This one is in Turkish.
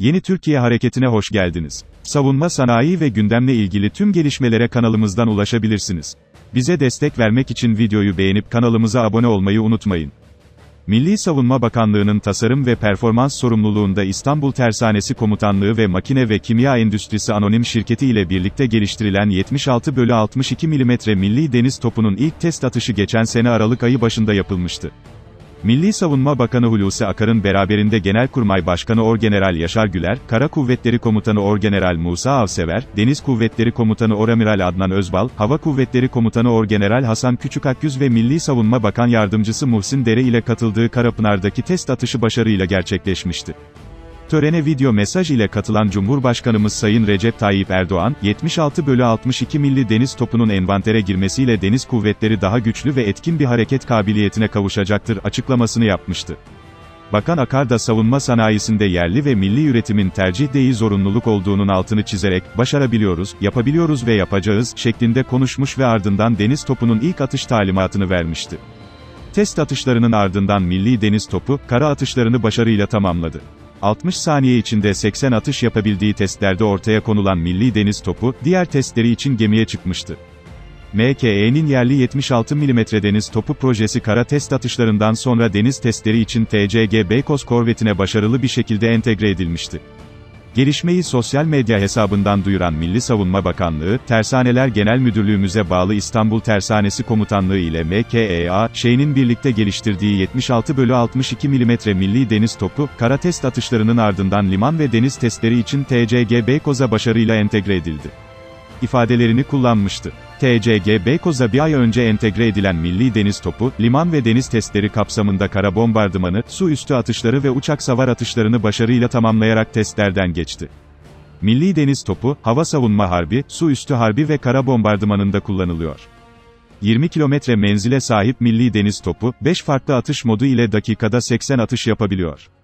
Yeni Türkiye Hareketi'ne hoş geldiniz. Savunma sanayi ve gündemle ilgili tüm gelişmelere kanalımızdan ulaşabilirsiniz. Bize destek vermek için videoyu beğenip kanalımıza abone olmayı unutmayın. Milli Savunma Bakanlığı'nın tasarım ve performans sorumluluğunda İstanbul Tersanesi Komutanlığı ve Makine ve Kimya Endüstrisi Anonim Şirketi ile birlikte geliştirilen 76/62 mm milli deniz topunun ilk test atışı geçen sene Aralık ayı başında yapılmıştı. Milli Savunma Bakanı Hulusi Akar'ın beraberinde Genelkurmay Başkanı Orgeneral Yaşar Güler, Kara Kuvvetleri Komutanı Orgeneral Musa Avsever, Deniz Kuvvetleri Komutanı Oramiral Adnan Özbal, Hava Kuvvetleri Komutanı Orgeneral Hasan Küçükakyüz ve Milli Savunma Bakan Yardımcısı Muhsin Dere ile katıldığı Karapınar'daki test atışı başarıyla gerçekleşmişti. Törene video mesaj ile katılan Cumhurbaşkanımız Sayın Recep Tayyip Erdoğan, 76/62 milli deniz topunun envantere girmesiyle Deniz Kuvvetleri daha güçlü ve etkin bir hareket kabiliyetine kavuşacaktır açıklamasını yapmıştı. Bakan Akar da savunma sanayisinde yerli ve milli üretimin tercih değil zorunluluk olduğunun altını çizerek, "Başarabiliyoruz, yapabiliyoruz ve yapacağız" şeklinde konuşmuş ve ardından deniz topunun ilk atış talimatını vermişti. Test atışlarının ardından milli deniz topu, kara atışlarını başarıyla tamamladı. 60 saniye içinde 80 atış yapabildiği testlerde ortaya konulan milli deniz topu, diğer testleri için gemiye çıkmıştı. MKE'nin yerli 76 mm deniz topu projesi kara test atışlarından sonra deniz testleri için TCG Beykoz korvetine başarılı bir şekilde entegre edilmişti. Gelişmeyi sosyal medya hesabından duyuran Milli Savunma Bakanlığı, Tersaneler Genel Müdürlüğümüze bağlı İstanbul Tersanesi Komutanlığı ile MKEAŞ'nin birlikte geliştirdiği 76/62 mm milli deniz topu, kara test atışlarının ardından liman ve deniz testleri için TCG Beykoz'a başarıyla entegre edildi ifadelerini kullanmıştı. TCG Beykoz'a bir ay önce entegre edilen milli deniz topu, liman ve deniz testleri kapsamında kara bombardımanı, su üstü atışları ve uçak savar atışlarını başarıyla tamamlayarak testlerden geçti. Milli deniz topu, hava savunma harbi, su üstü harbi ve kara bombardımanında kullanılıyor. 20 kilometre menzile sahip milli deniz topu, 5 farklı atış modu ile dakikada 80 atış yapabiliyor.